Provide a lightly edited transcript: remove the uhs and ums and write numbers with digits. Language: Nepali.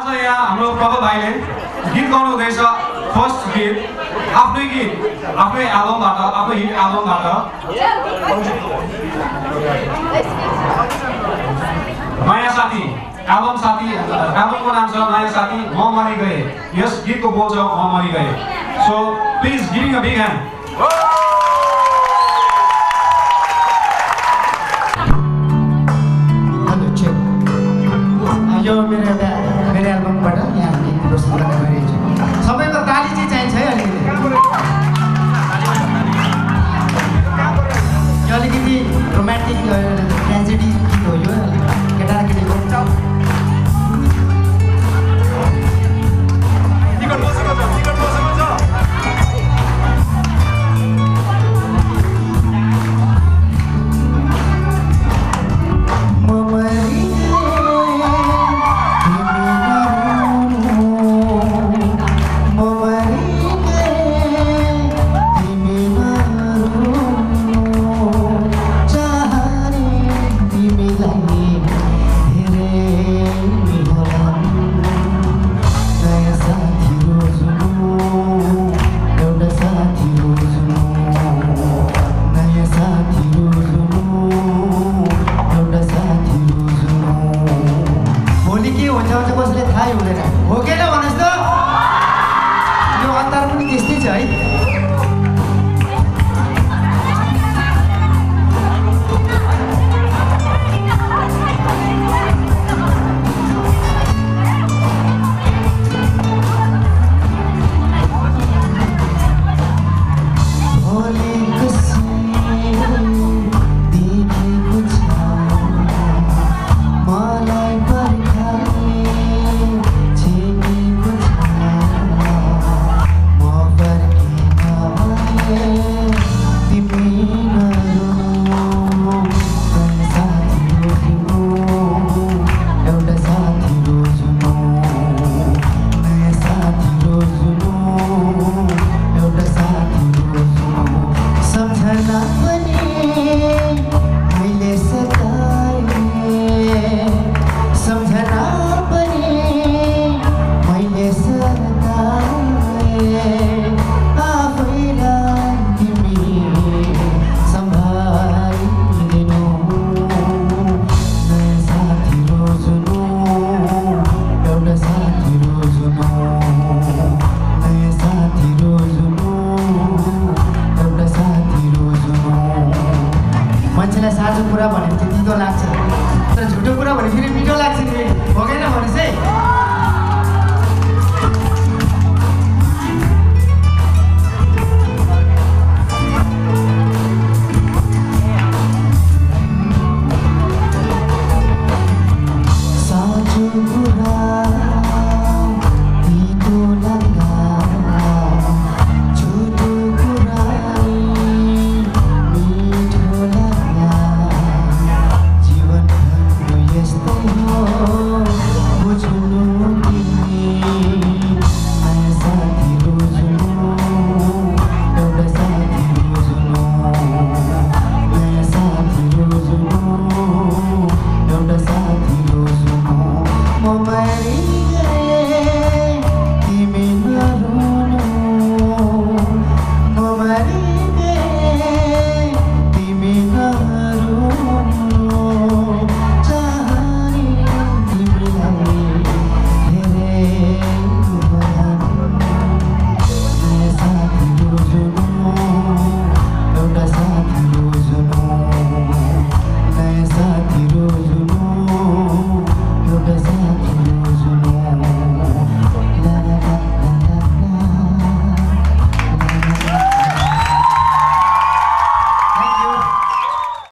आज यहाँ हाम्रो प्रभ भाइले गीत गाउनु हुँदैछ फर्स्ट गीत आफ्नै एल्बमबाट आफ्नो हिट एल्बमबाट माया साथी एल्बम साथी एल्बमको नाम छ माया साथी म मरि गए यस गीतको बोल छ म मरि गए so please give him a big hand Okay, now, honestly, you are not going to get this right.